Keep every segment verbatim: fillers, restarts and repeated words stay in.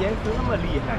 颜值那么厉害。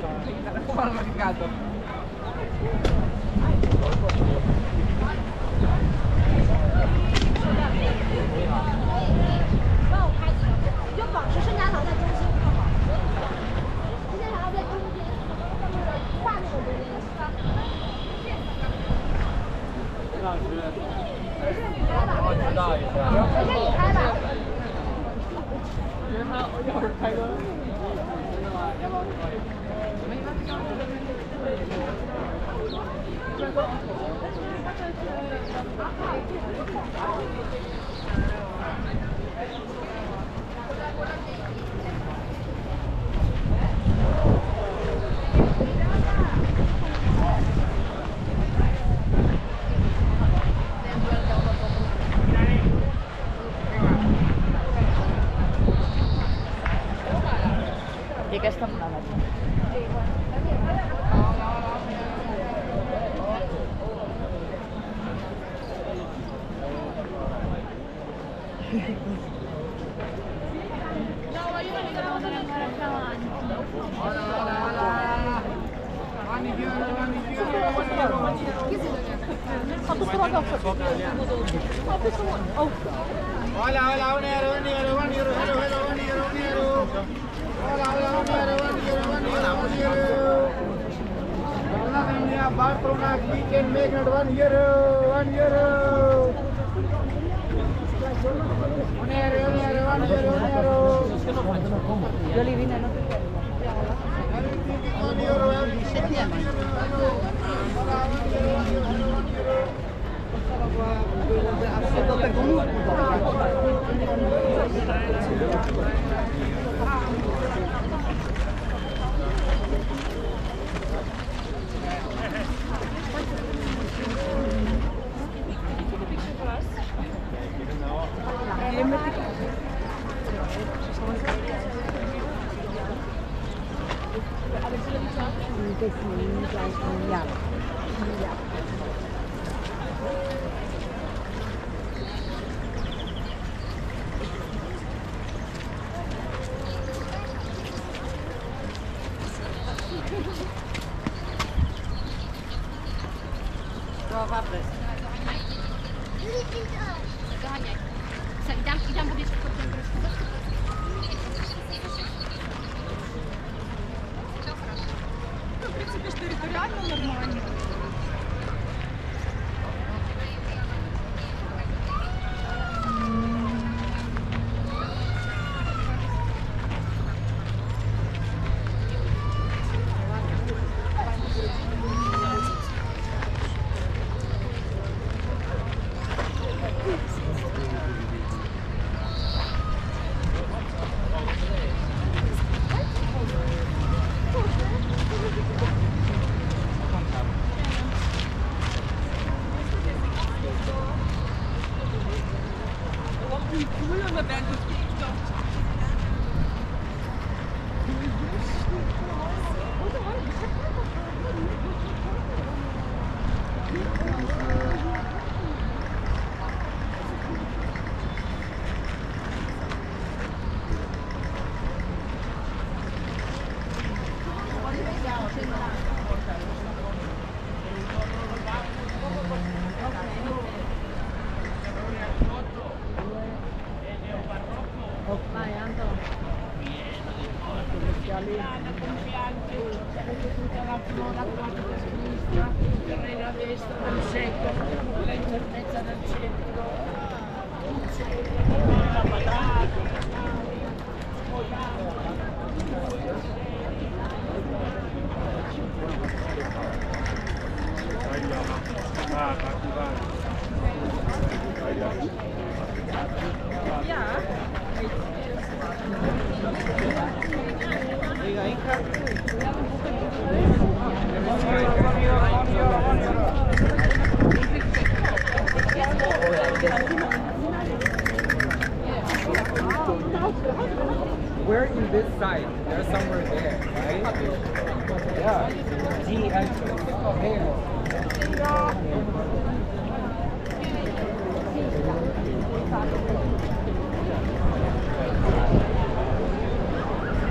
Thank you.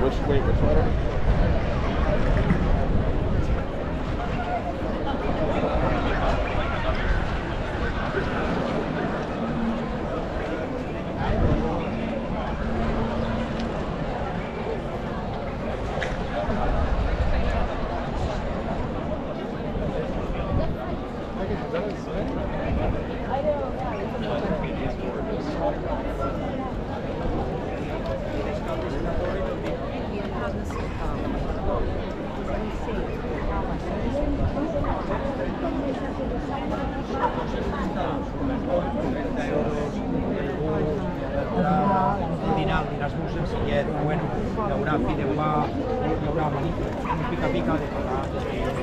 Which way, which letter? consigliere, bueno, lavorare fino qua, lavorare un pica pica di patate.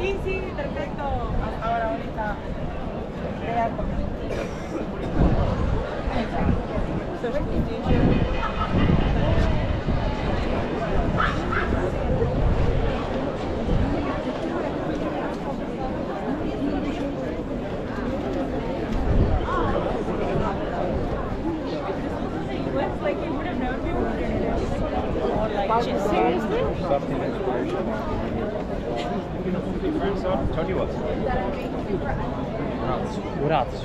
Sí, sí, perfecto. Hasta ahora, ahorita. Se ve que Grazie. Thank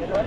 you.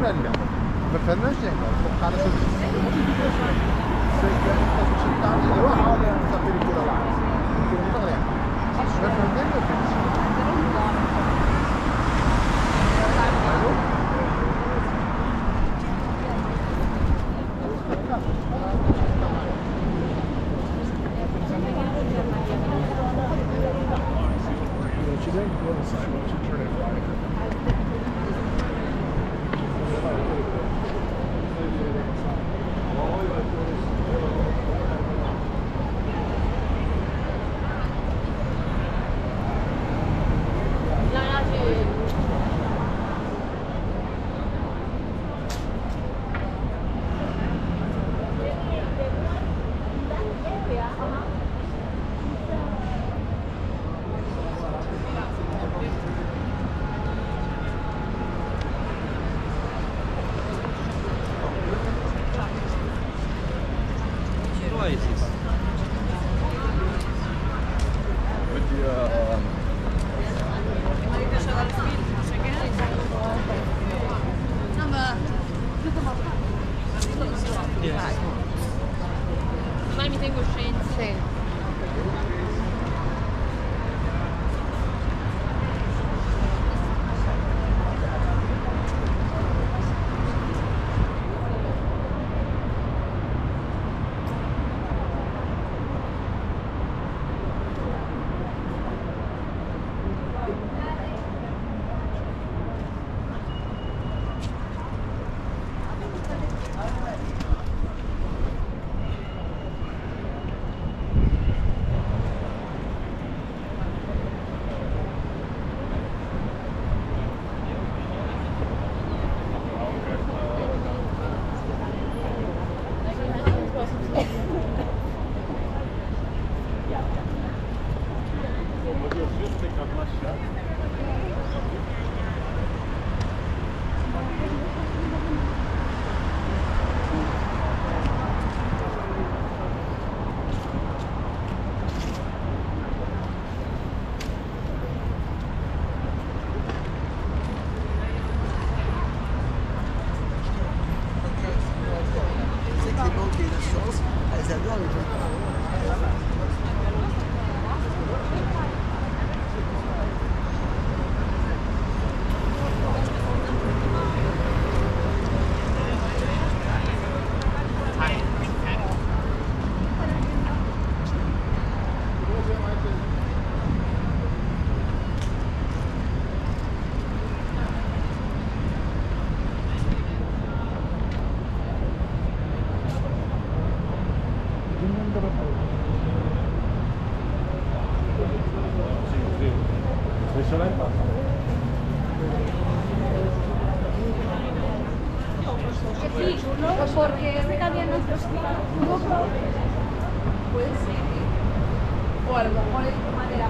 problemi abbiamo, per fare un'azienda, portare servizi se questa società della parola non sapere più davanti, perché non parliamo, per fare un'azienda è bellissimo. She didn't go on the sidewalk, she turned it Mit dir. Yes. Ormai mi tengo scienze. Porque recambia nuestro estilo un poco, puede ser o algo, o de manera.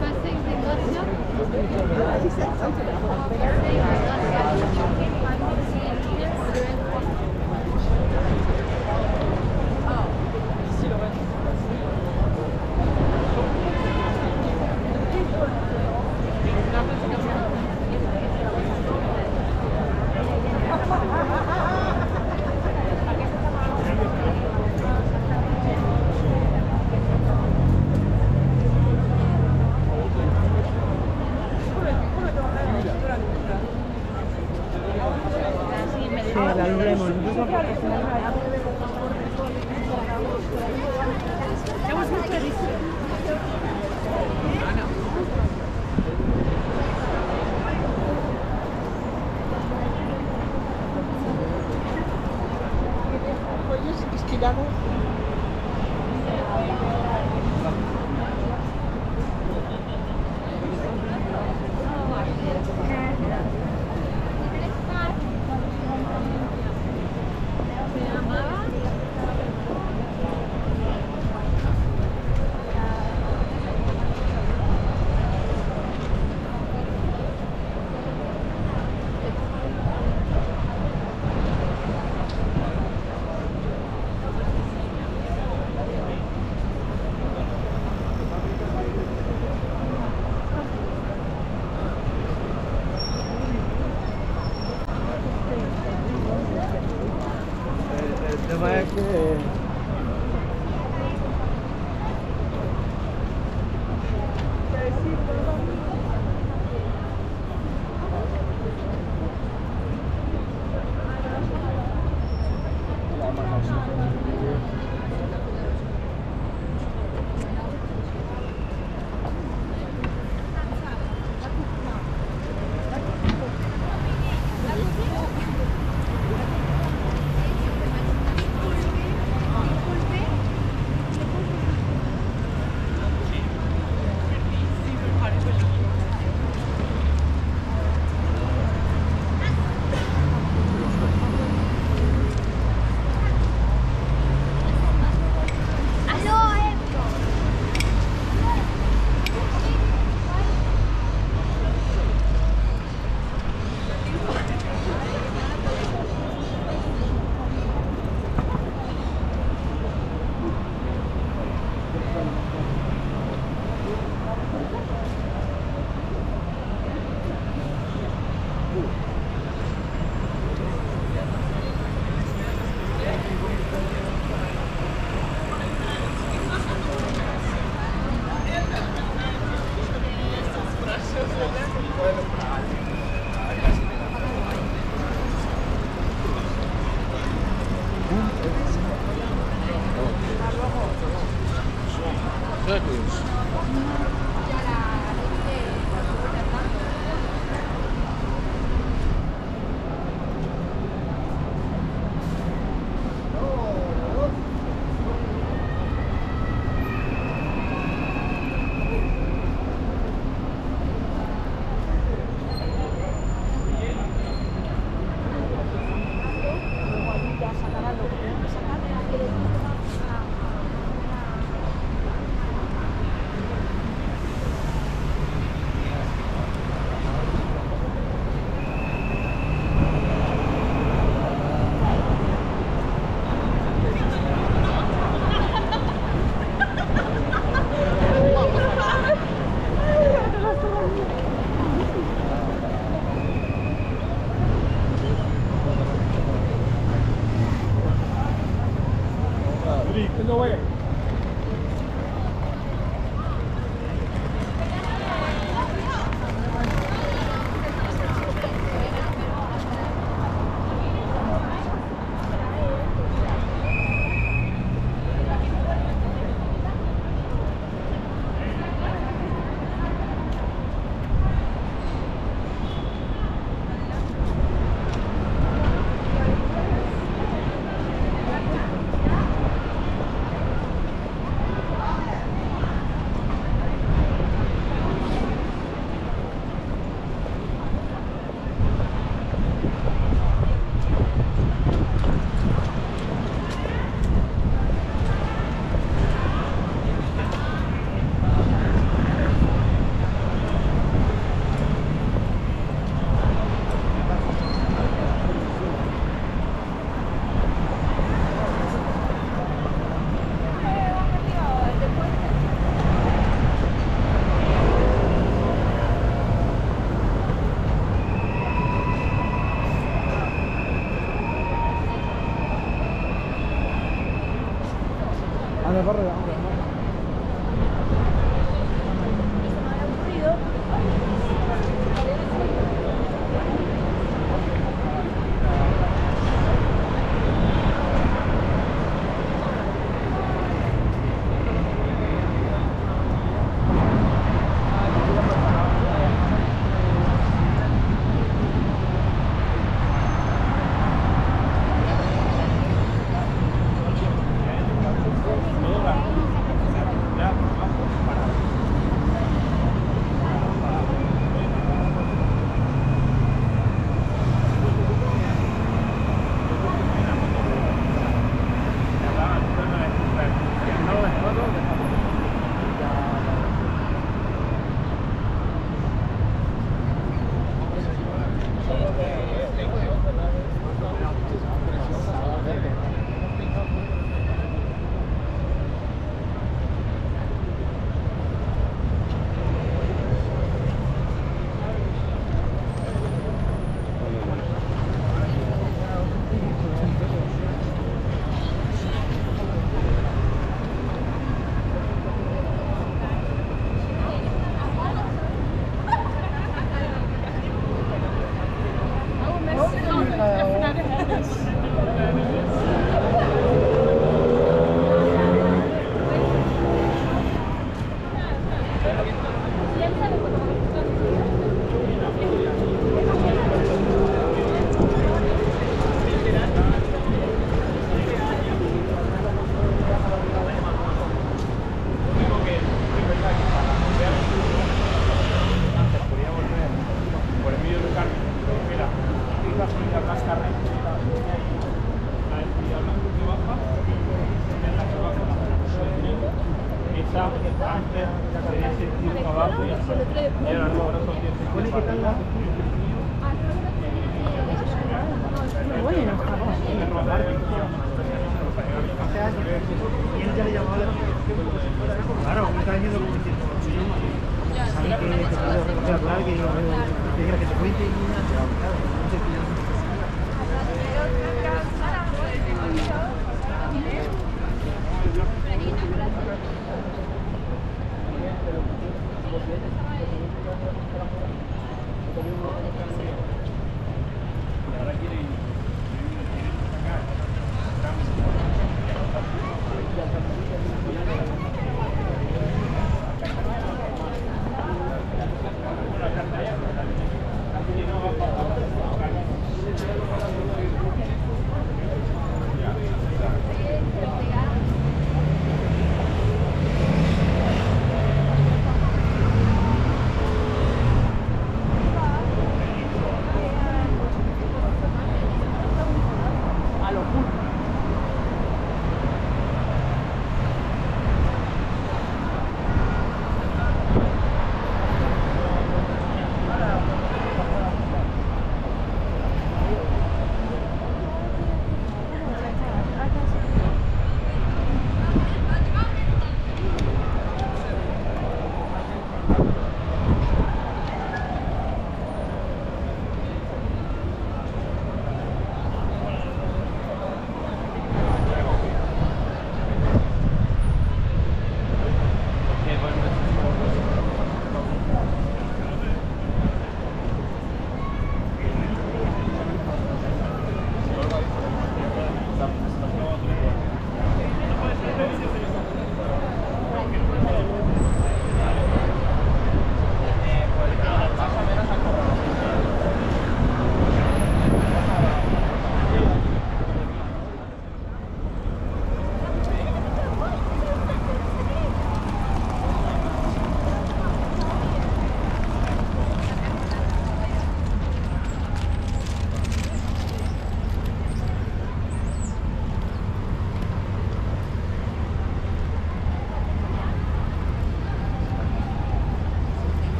Passez une décoration.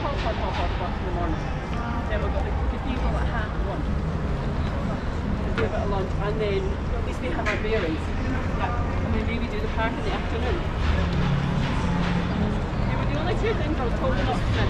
till half past, half past, past in the morning. Then we've got the cathedral at half one. We'll do a bit of lunch, and then at least they have our bearings. And then maybe do the park in the afternoon. They were the only two things I was holding up to. I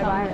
vai, vai.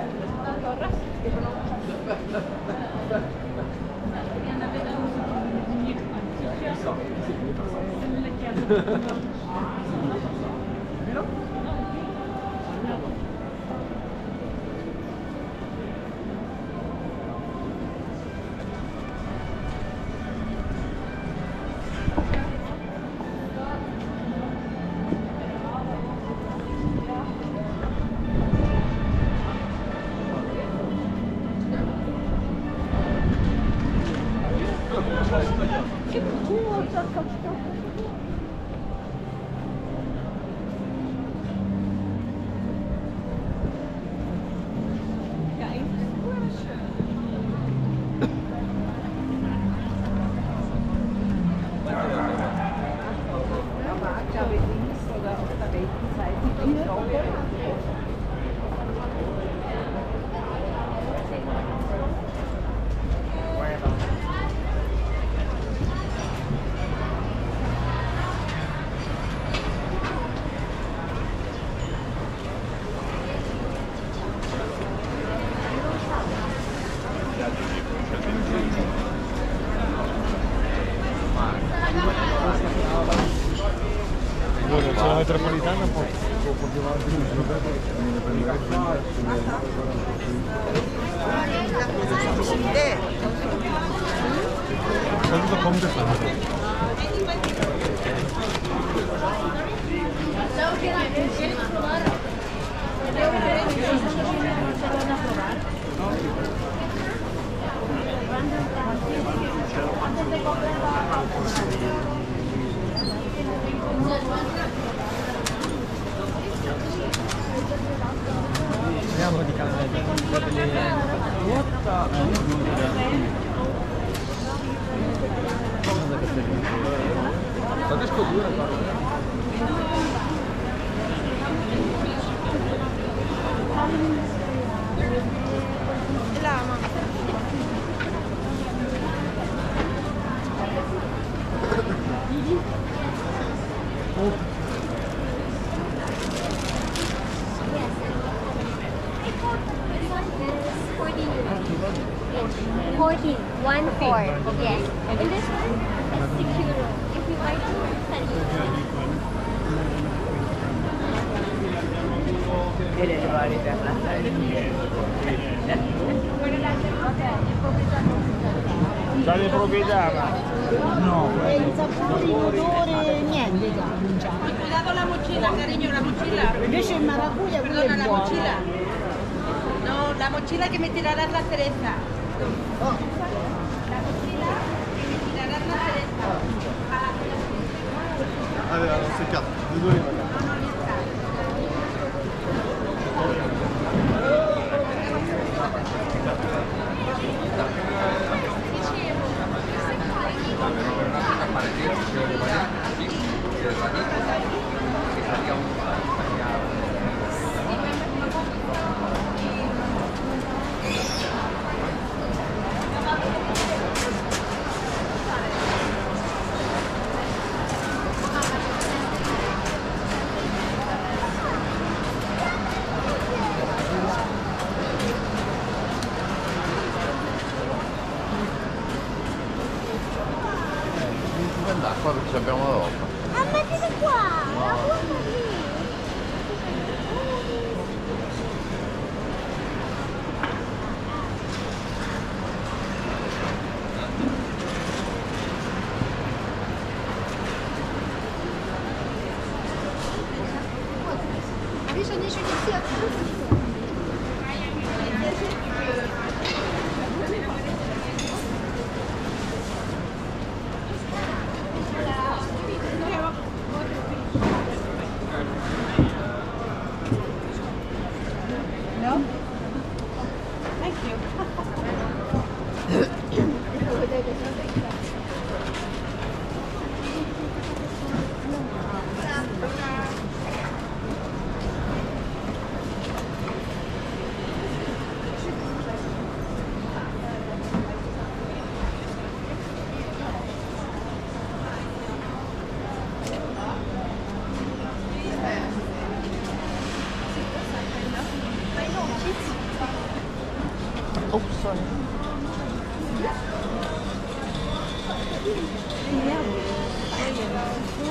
persona.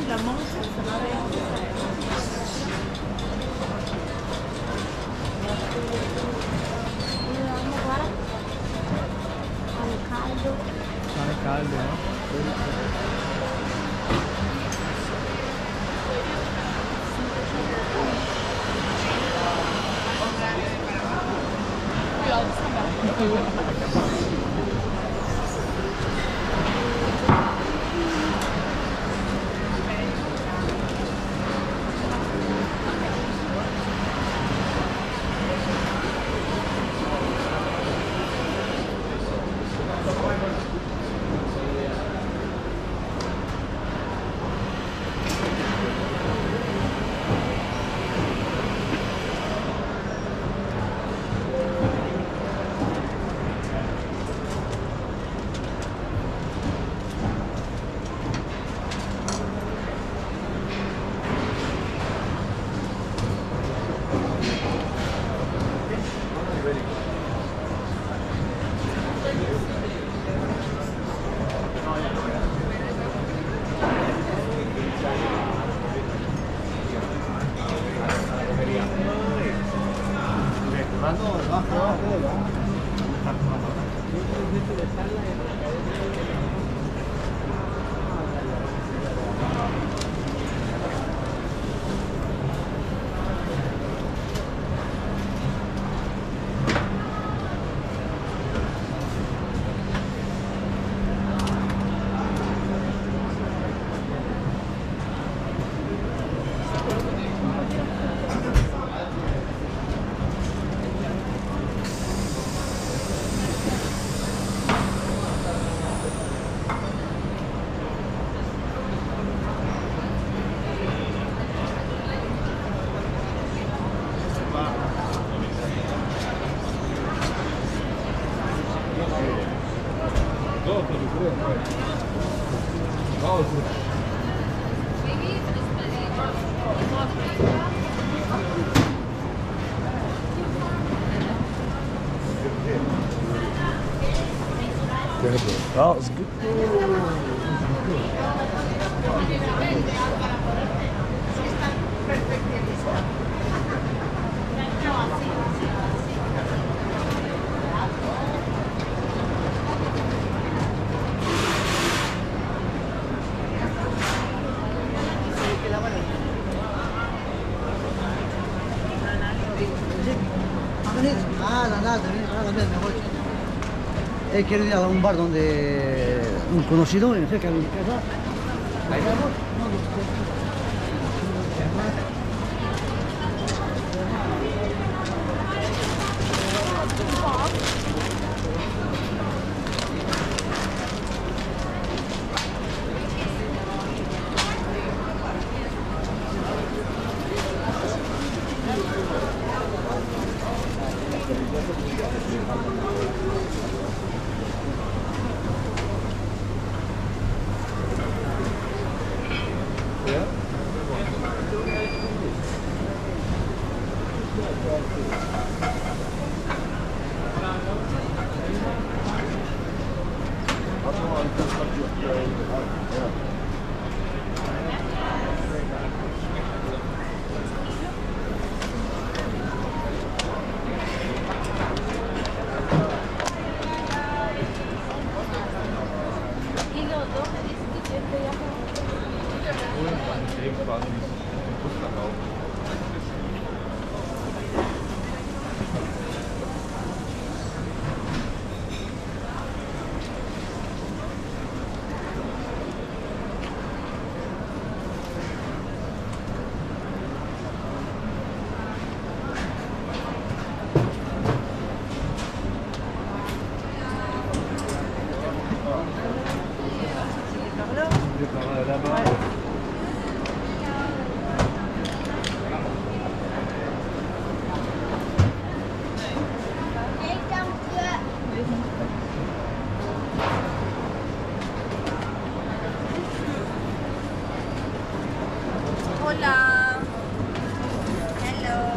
La mancha, ça va bene. Pane caldo. Pane caldo, no? Oh, it's good. Eh, quiero ir a un bar donde un conocido en cerca de mi casa. ¿Ahí vamos? No, no. Hello. Hello.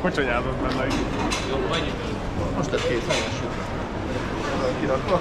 Kocsonyában van meg. Most tett kész, nagyon sütve. Kirakva.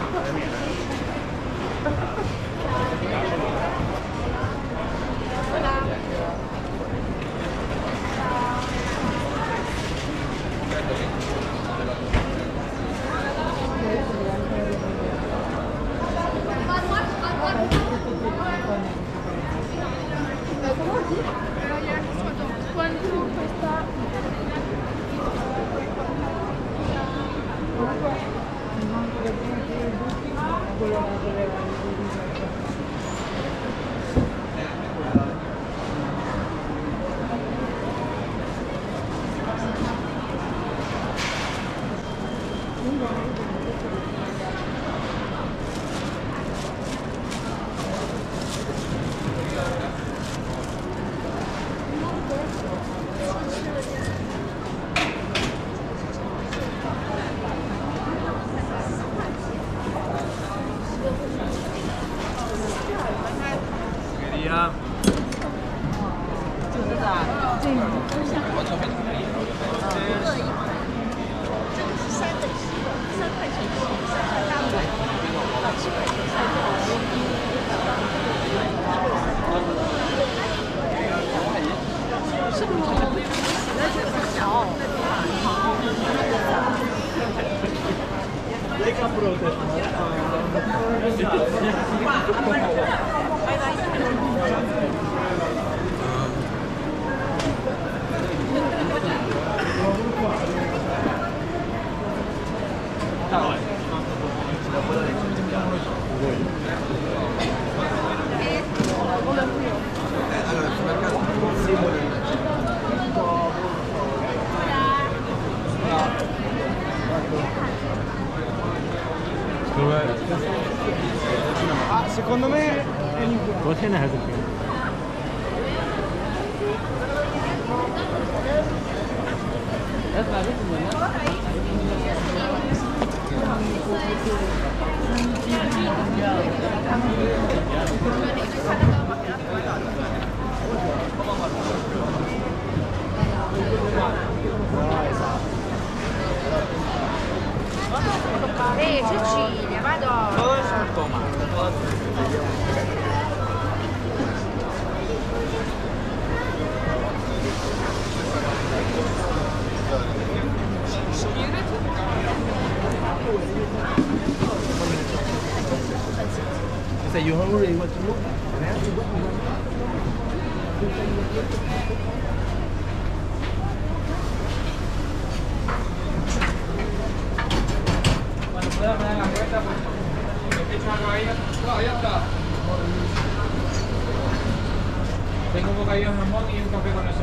Secondo me è l'importante. Eh, Cecilia, madonna! Dove sono Tommaso? Are you hungry? What to look? Tengo un bocadillo de jamón y un café con eso.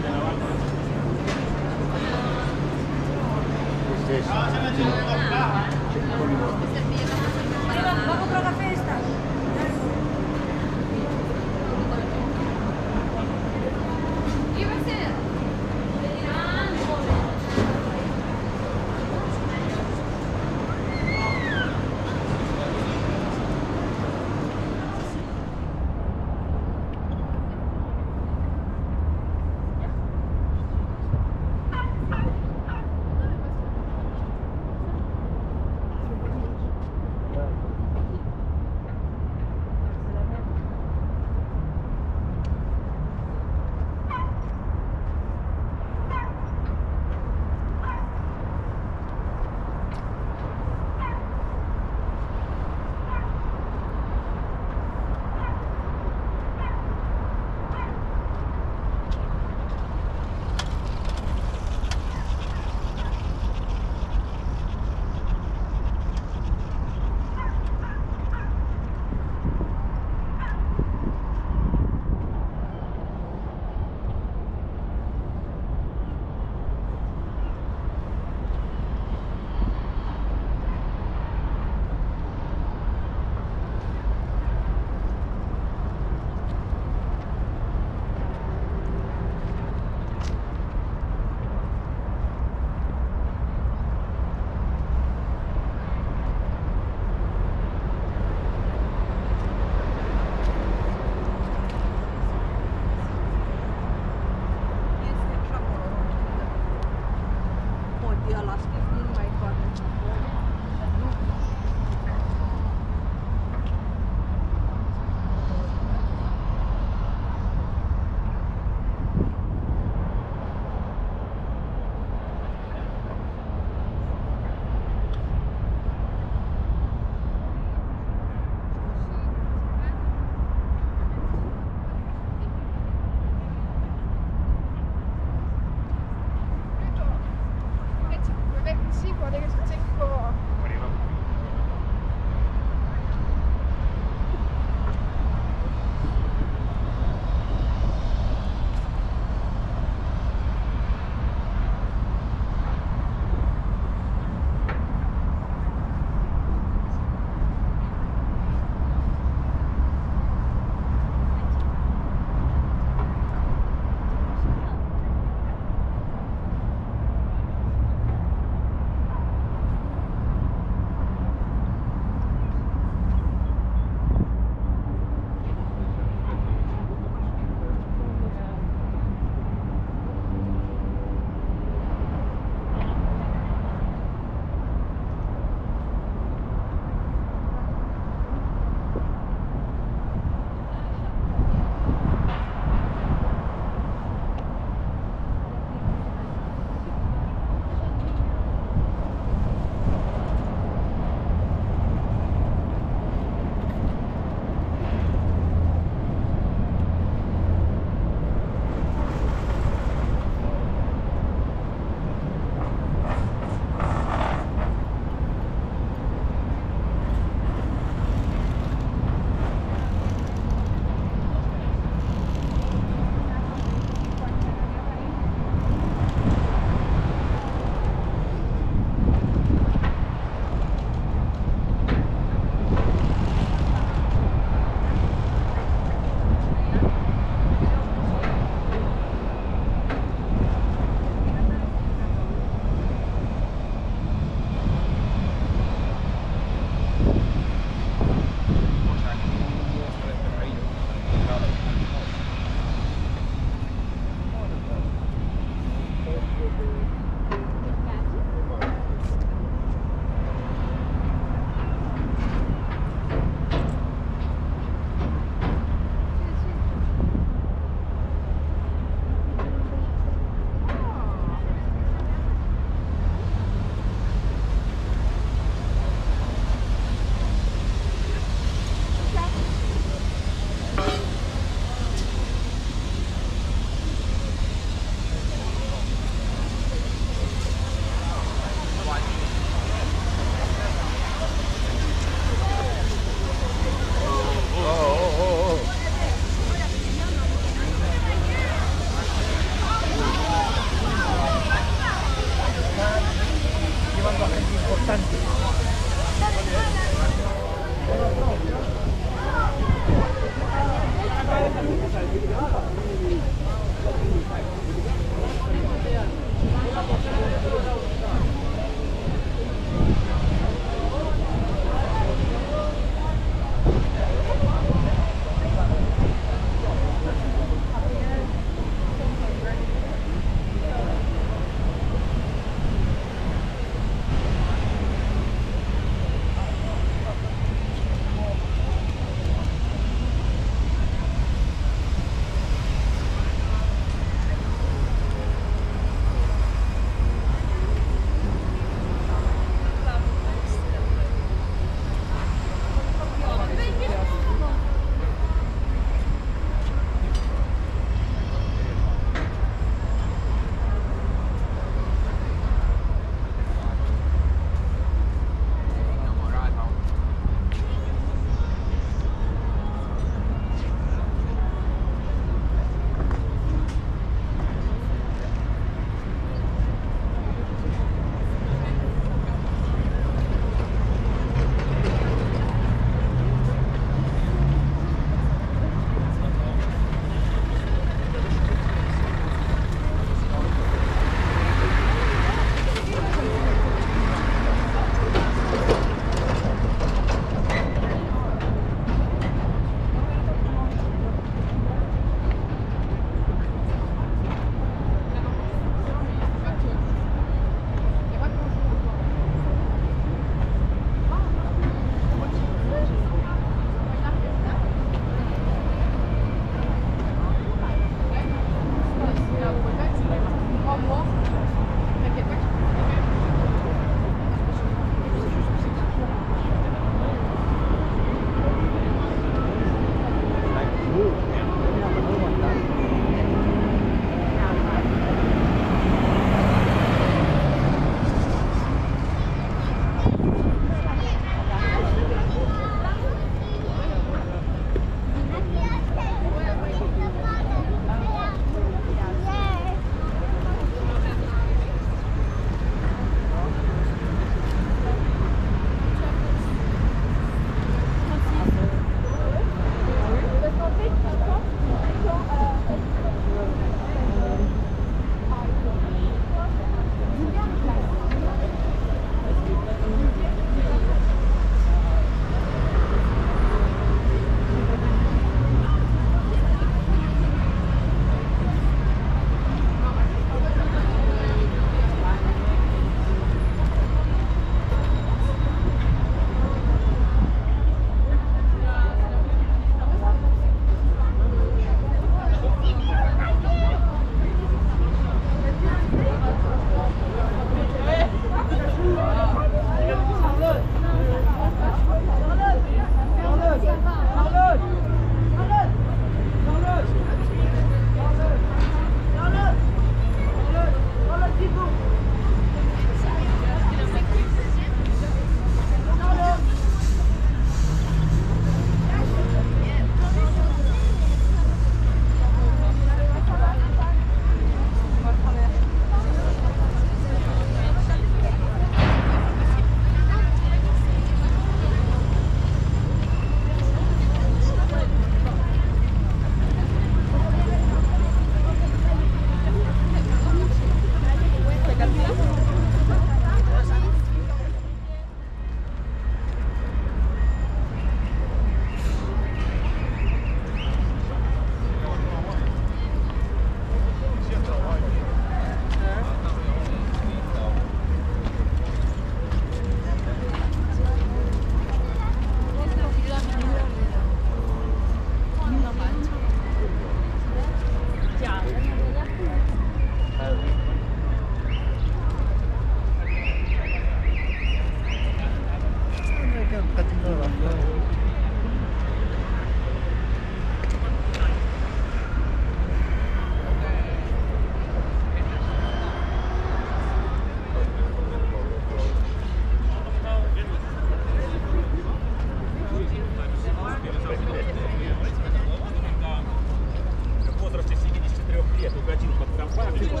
Dans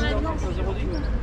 la danse. Gracias.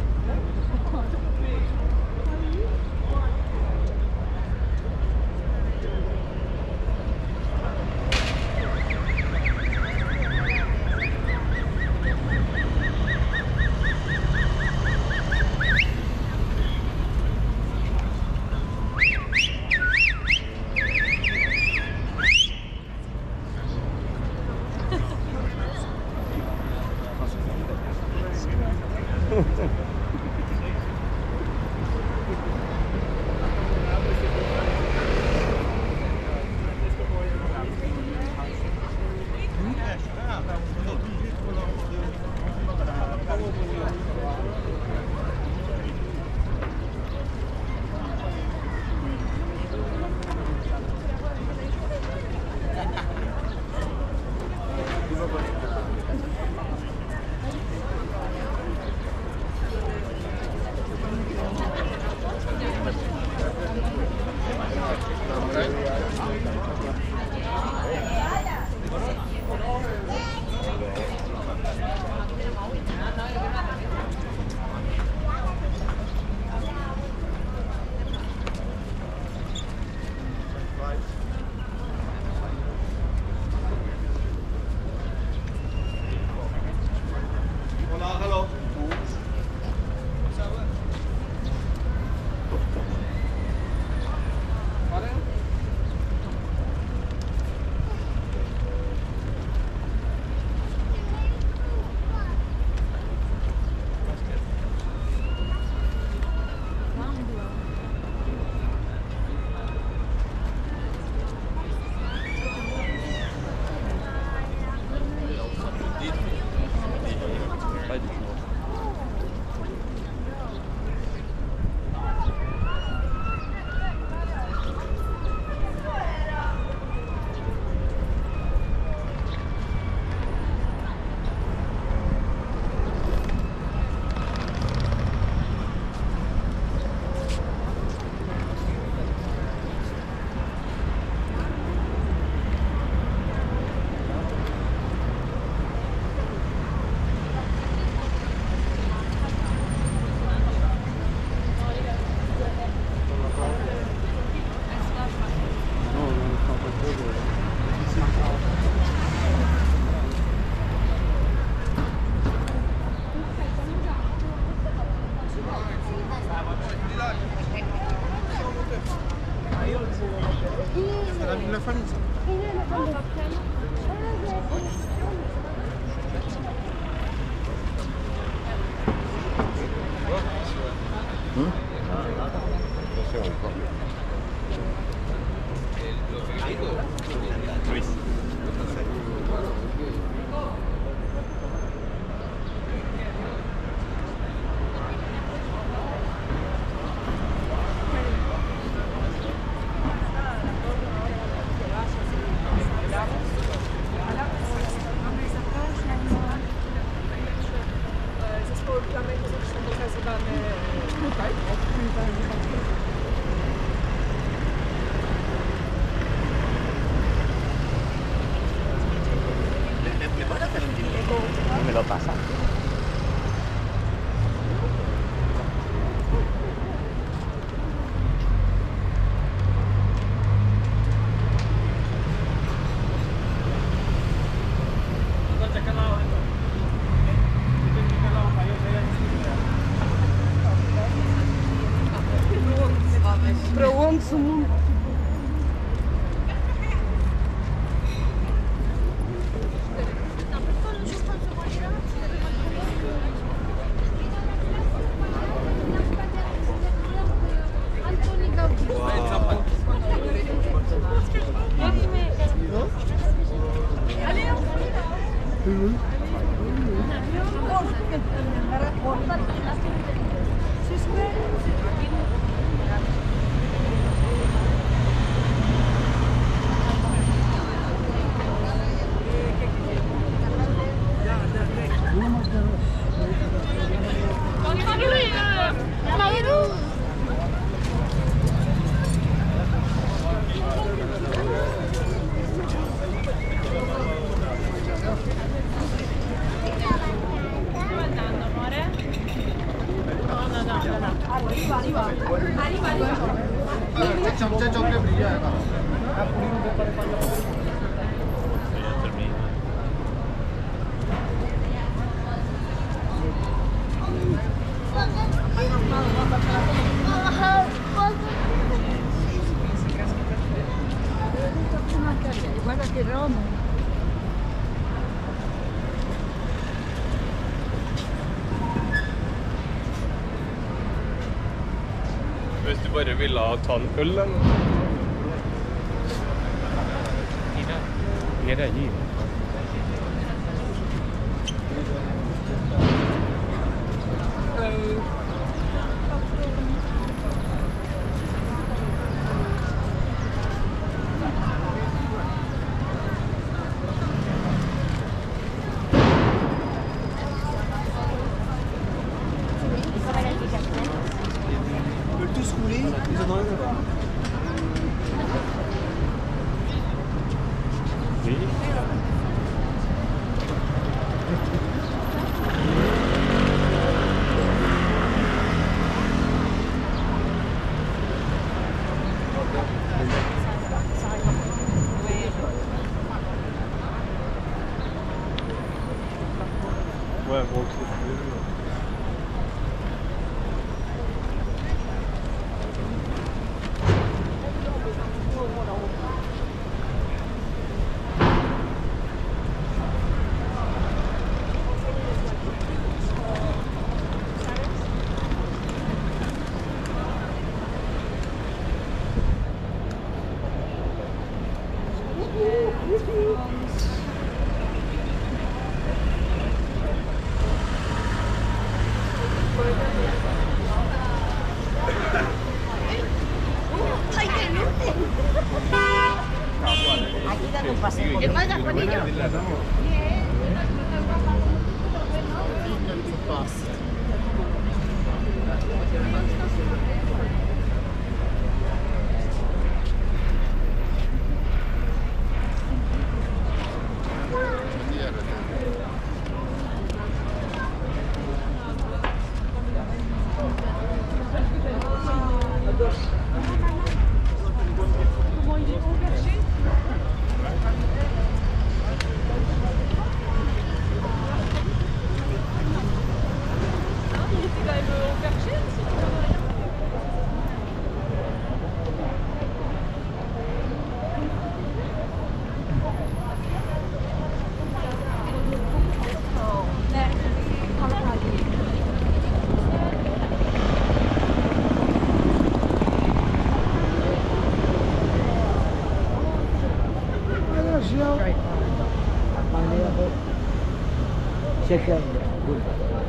du bare ville ta en øl, eller? Era allí. Check out. Good. Right.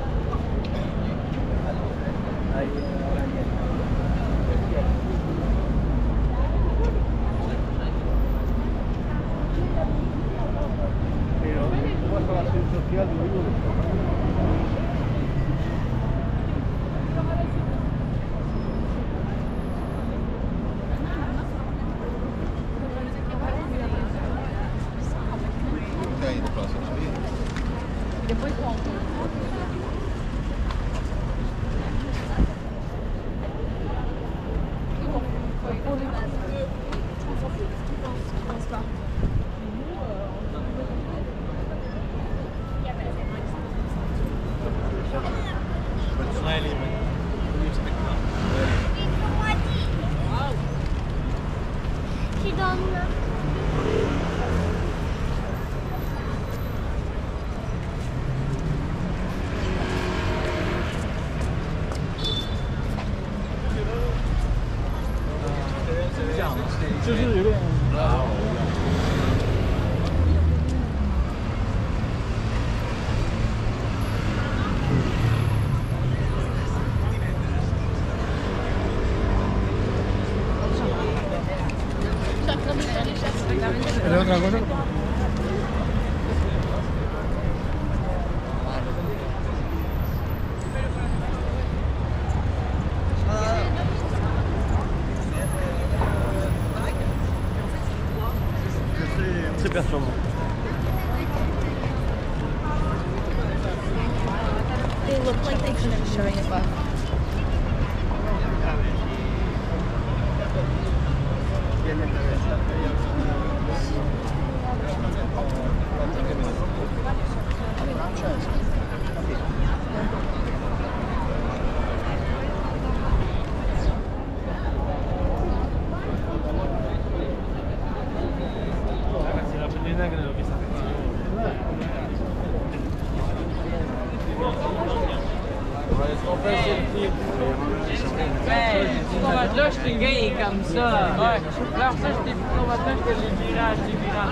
Beh, scovatește gay cam să. Băi, lasă-te, scovatește libera, libera.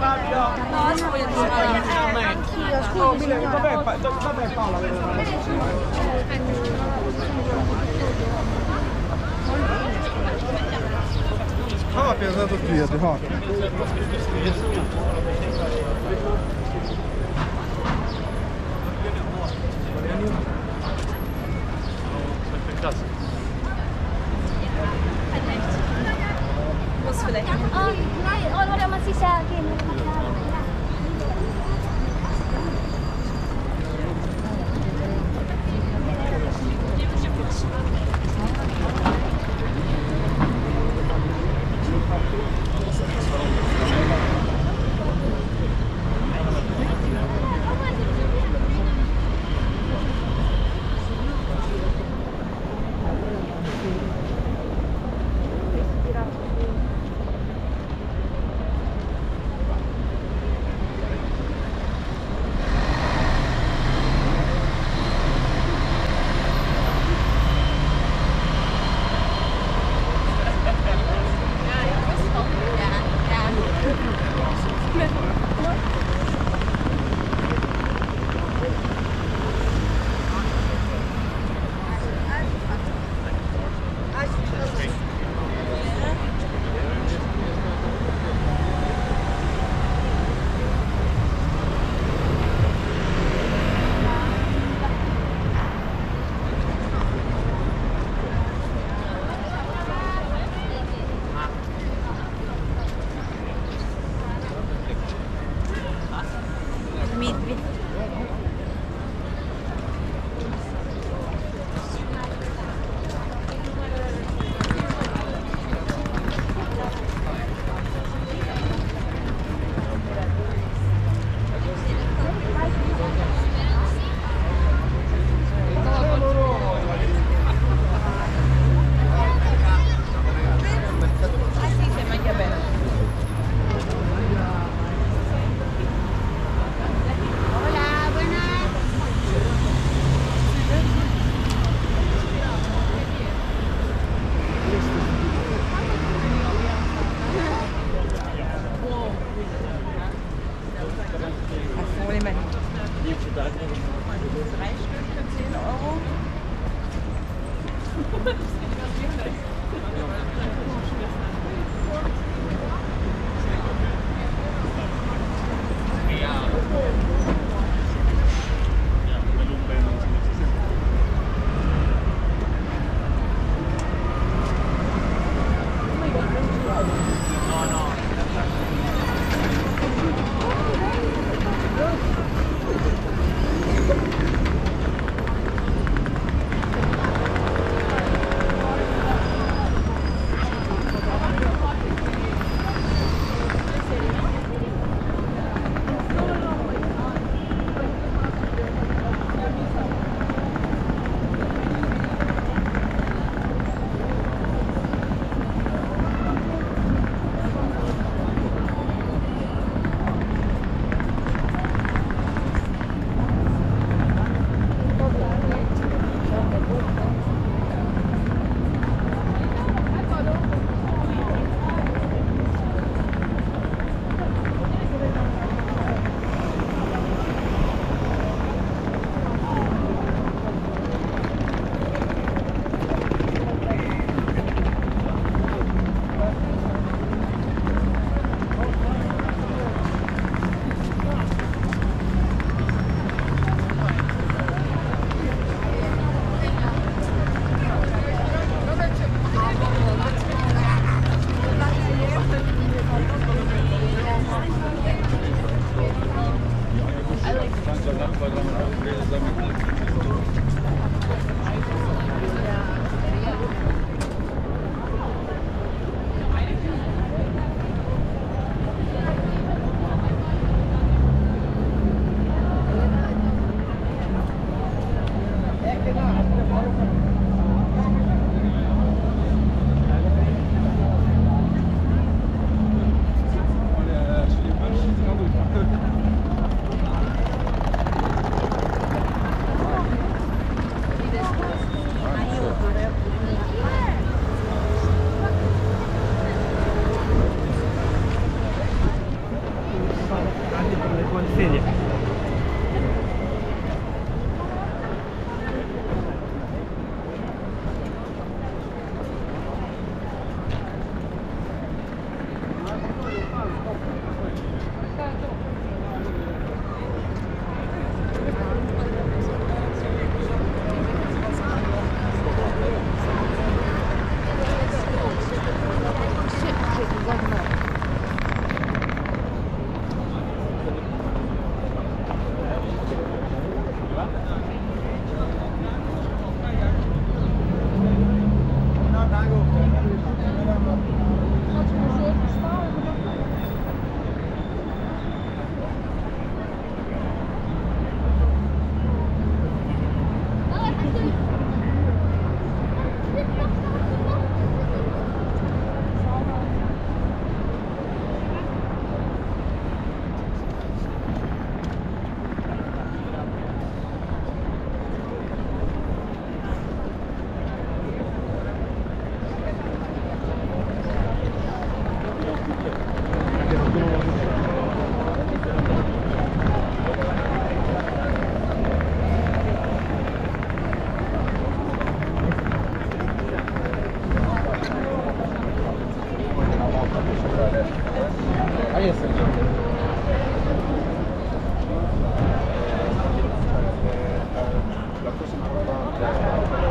No, io voglio trovare anch'io, scusi. Vabbè, vabbè Paola. Ah, pensato qui a te, ah. Muss vielleicht. Ah, nein, oder man sich ja gehen. Grazie. La próxima ronda